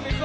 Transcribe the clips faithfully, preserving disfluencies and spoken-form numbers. Pasar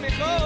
mejor.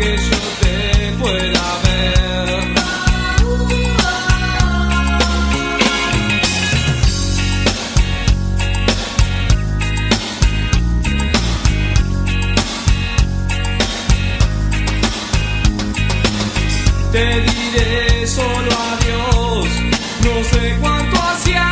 que yo te pueda ver. Te diré solo adiós, no sé cuánto hacía.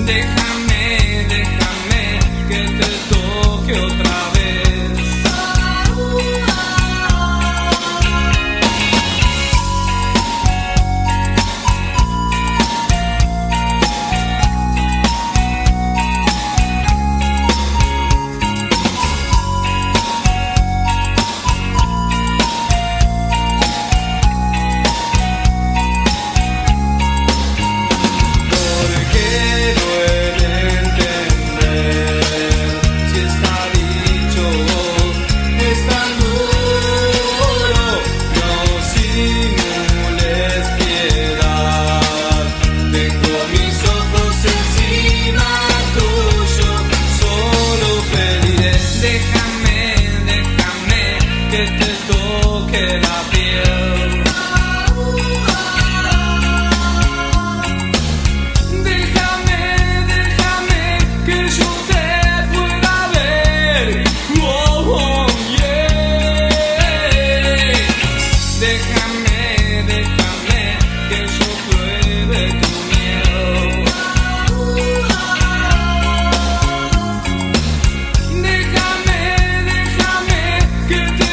Déjame, déjame que te toque otra vez. Que te toque la piel. Déjame, déjame que yo te pueda ver. Oh, oh, yeah. Déjame, déjame que yo pruebe tu miel. Déjame, déjame que te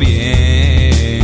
Bien.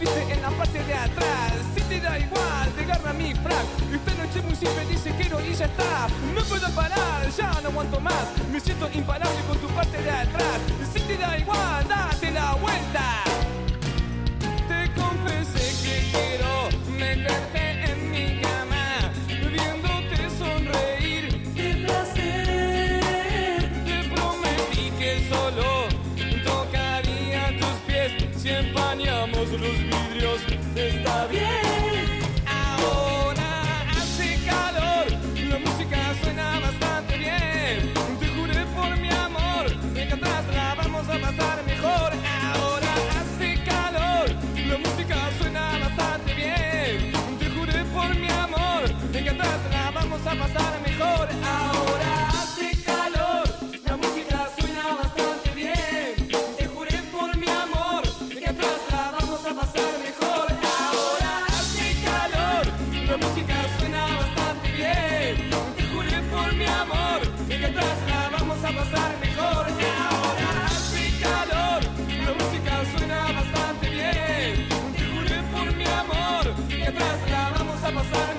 viste en la parte de atrás. Si te da igual, te agarra mi frac. Y esta noche muy simple dice quiero y ya está. No puedo parar, ya no aguanto más. Me siento imparable con tu parte de atrás. Si te da igual, date la vuelta. Te confesé que quiero meterte. Si empañamos los vidrios, está bien. Ahora hace calor, la música suena bastante bien. Te juré por mi amor, de que atrás la vamos a pasar mejor. Ahora hace calor, la música suena bastante bien. Te juré por mi amor, de que atrás la vamos a pasar mejor. Ahora hace calor, la música suena bastante bien. Te juré por mi amor, pasar mejor. Ahora hace calor, la música suena bastante bien. Te juré por mi amor, y que atrás la vamos a pasar mejor. Ahora hace calor, la música suena bastante bien. Te juré por mi amor, y que atrás la vamos a pasar mejor.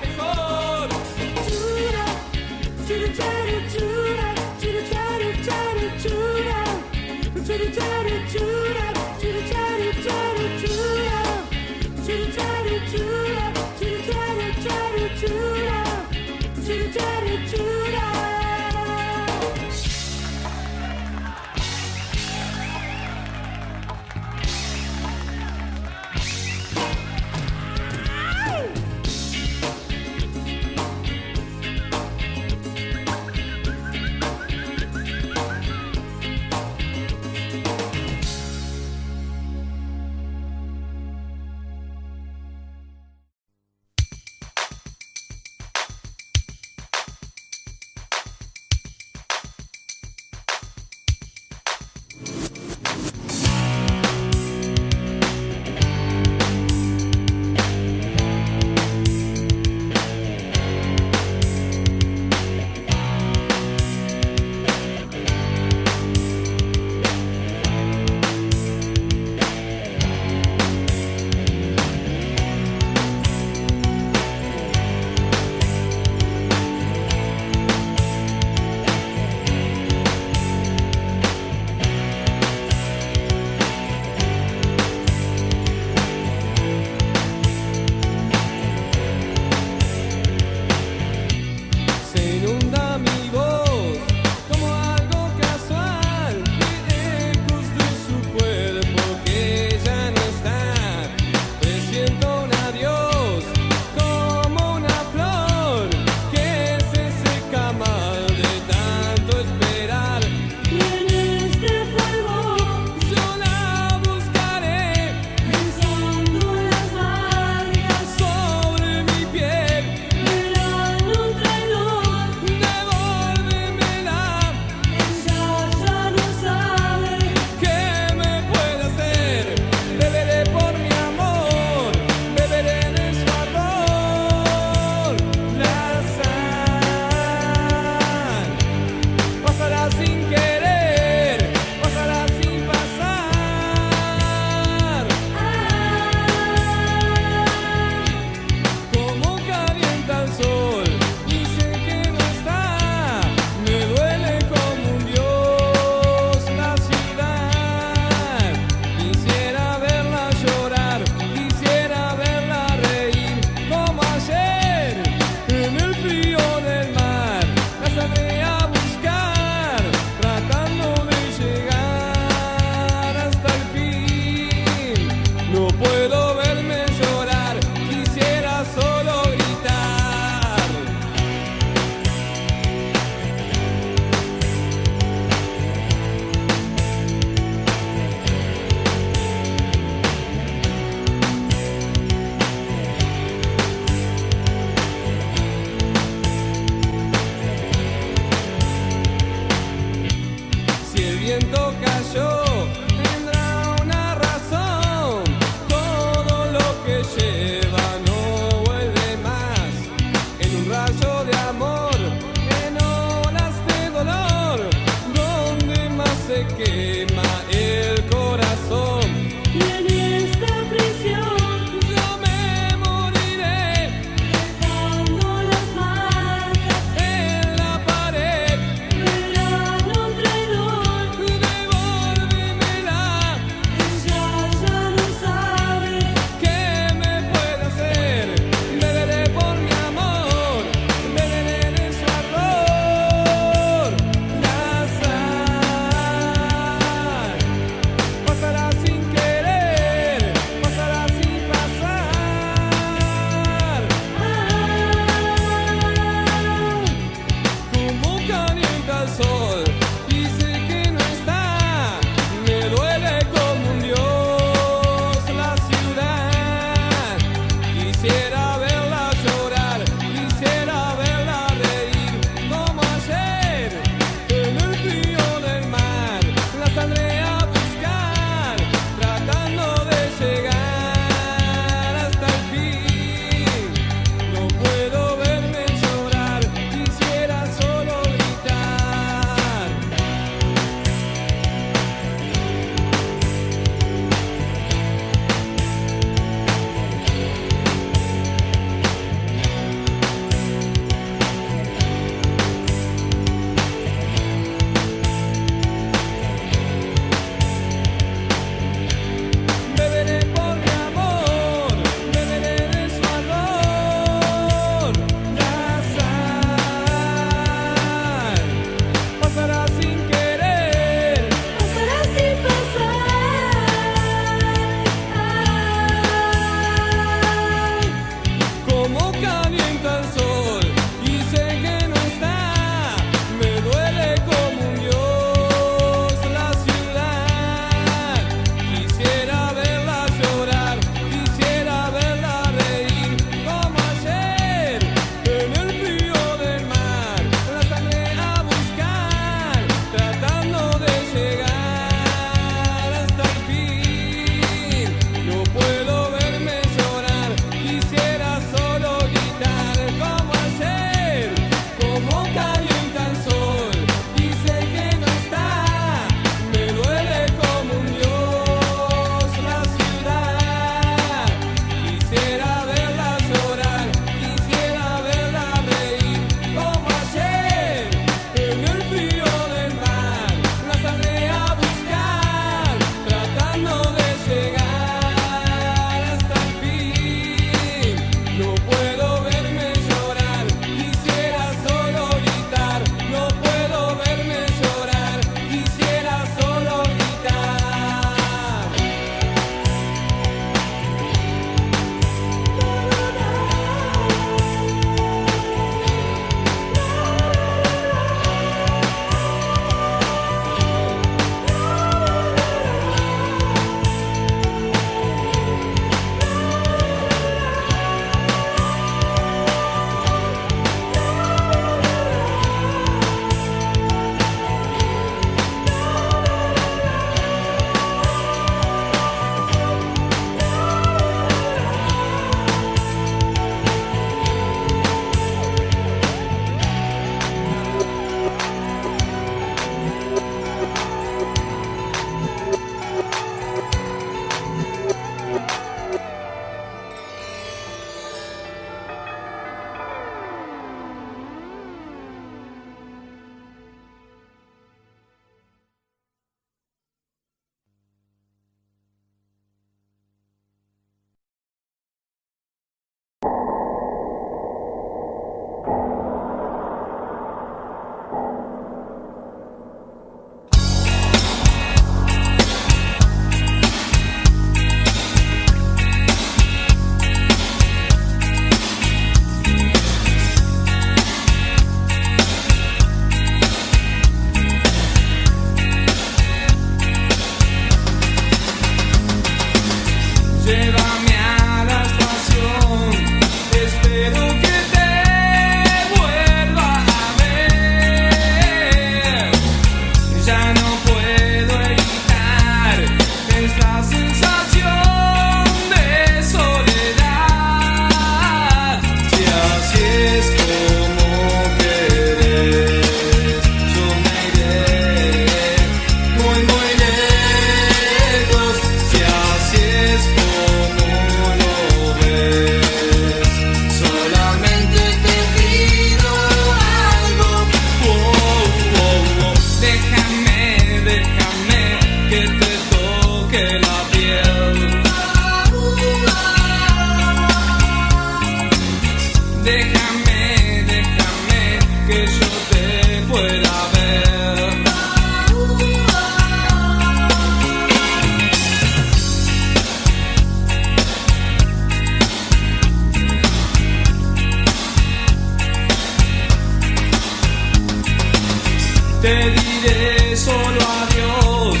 te diré solo adiós.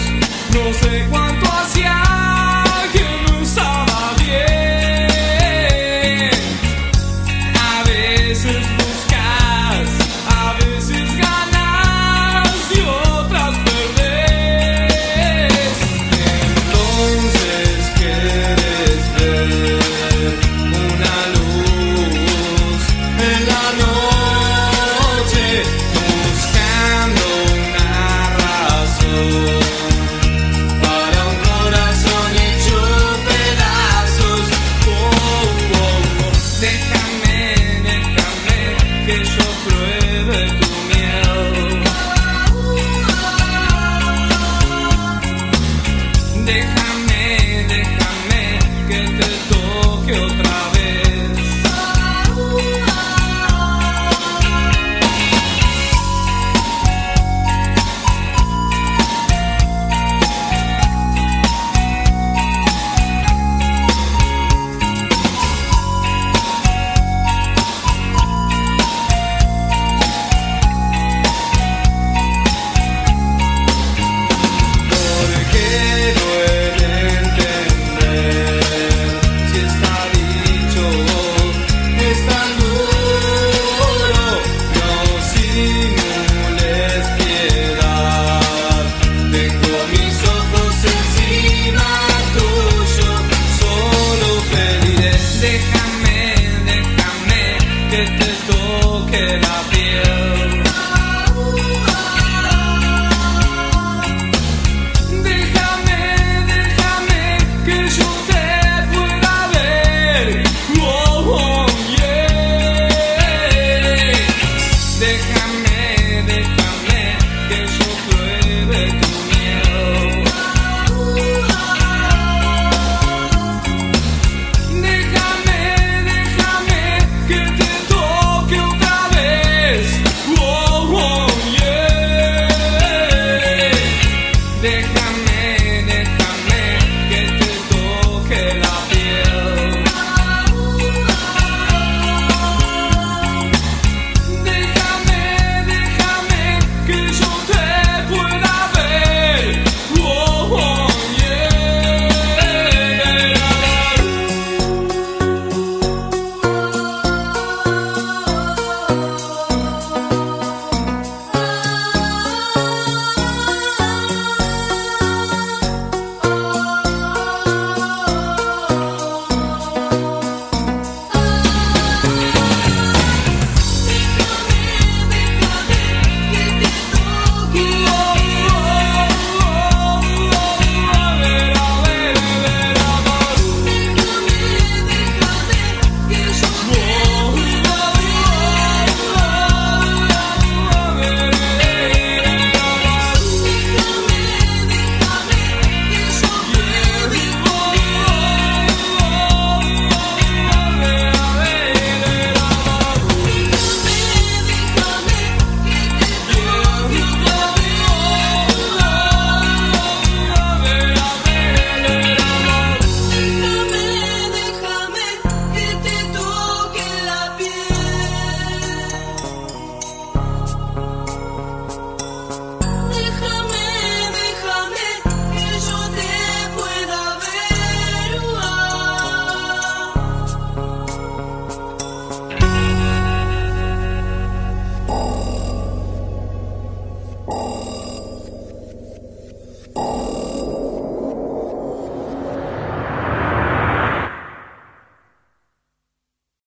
No sé cuánto hacía.